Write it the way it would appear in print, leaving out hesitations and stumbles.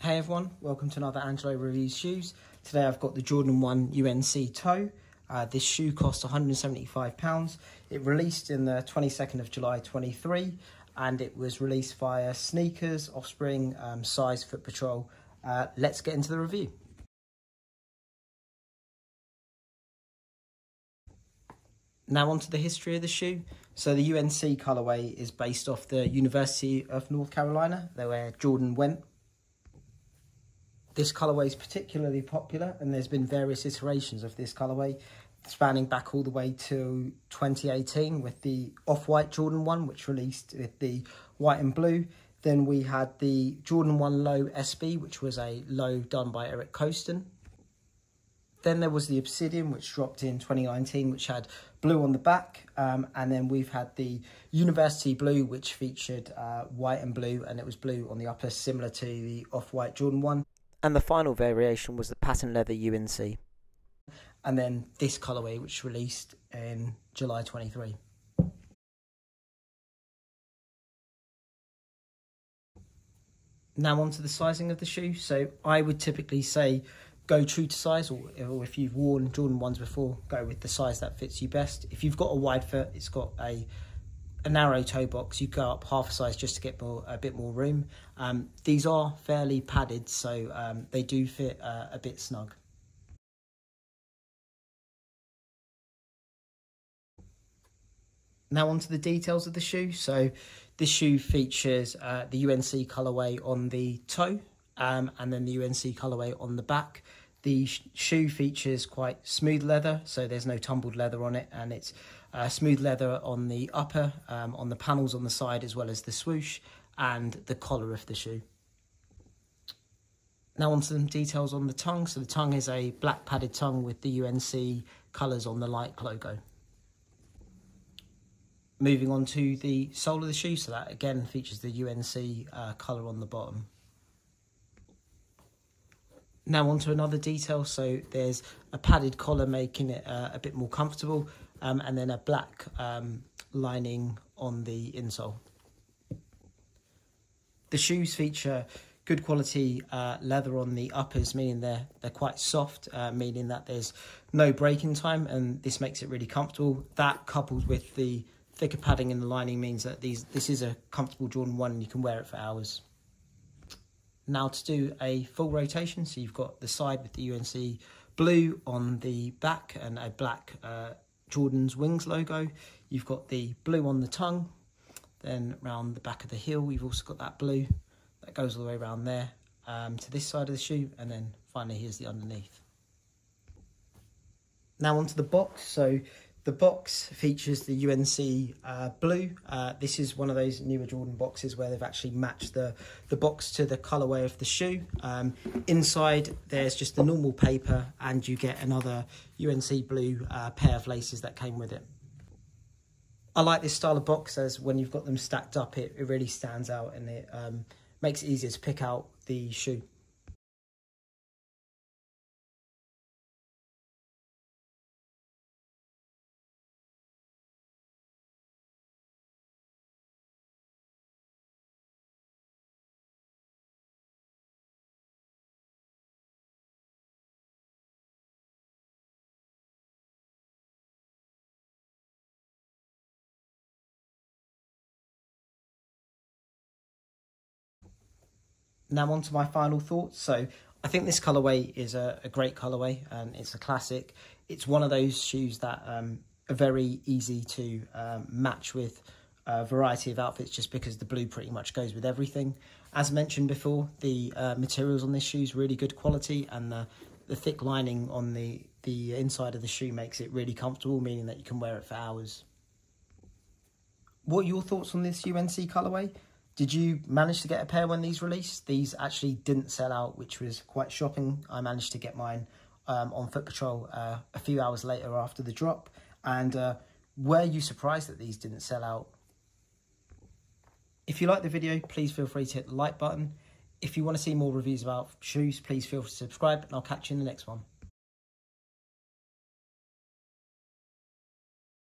Hey everyone, welcome to another Angelo Reviews shoes. Today I've got the Jordan 1 UNC toe. This shoe cost £175. It released in the 22nd of July 23 and it was released via Sneakers, Offspring, Size, Foot Patrol. Let's get into the review. Now onto the history of the shoe. So the UNC colorway is based off the University of North Carolina, where Jordan went. This colorway is particularly popular and there's been various iterations of this colorway spanning back all the way to 2018 with the Off-White Jordan 1, which released with the white and blue. Then we had the Jordan 1 Low SB, which was a low done by Eric Koston. Then there was the Obsidian, which dropped in 2019, which had blue on the back. And then we've had the University Blue, which featured white and blue, and it was blue on the upper, similar to the Off-White Jordan 1. And the final variation was the pattern leather UNC. And then this colorway, which released in July 23. Now onto the sizing of the shoe. So I would typically say go true to size, or if you've worn Jordan 1s before, go with the size that fits you best. If you've got a wide foot, it's got a narrow toe box, you go up half a size just to get a bit more room. These are fairly padded, so they do fit a bit snug. Now onto the details of the shoe. So this shoe features the UNC colorway on the toe, and then the UNC colorway on the back. The shoe features quite smooth leather, so there's no tumbled leather on it, and it's smooth leather on the upper, on the panels on the side, as well as the swoosh and the collar of the shoe. Now on to some details on the tongue. So the tongue is a black padded tongue with the UNC colours on the Like logo. Moving on to the sole of the shoe, so that again features the UNC colour on the bottom. Now onto another detail, so there's a padded collar making it a bit more comfortable, and then a black lining on the insole. The shoes feature good quality leather on the uppers, meaning they're quite soft, meaning that there's no break-in time, and this makes it really comfortable. That coupled with the thicker padding in the lining means that this is a comfortable Jordan 1 and you can wear it for hours. Now to do a full rotation, so you've got the side with the UNC blue on the back and a black Jordan's Wings logo. You've got the blue on the tongue, then round the back of the heel, we've also got that blue that goes all the way around there to this side of the shoe, and then finally here's the underneath. Now onto the box. So the box features the UNC blue. This is one of those newer Jordan boxes where they've actually matched the box to the colorway of the shoe. Inside, there's just the normal paper, and you get another UNC blue pair of laces that came with it. I like this style of box, as when you've got them stacked up, it really stands out and it makes it easier to pick out the shoe. Now on to my final thoughts. So I think this colourway is a great colourway, and it's a classic. It's one of those shoes that are very easy to match with a variety of outfits, just because the blue pretty much goes with everything. As mentioned before, the materials on this shoe is really good quality, and the thick lining on the inside of the shoe makes it really comfortable, meaning that you can wear it for hours. What are your thoughts on this UNC colourway? Did you manage to get a pair when these released? These actually didn't sell out, which was quite shocking. I managed to get mine on Foot Patrol a few hours later after the drop. And were you surprised that these didn't sell out? If you like the video, please feel free to hit the like button. If you want to see more reviews about shoes, please feel free to subscribe, and I'll catch you in the next one.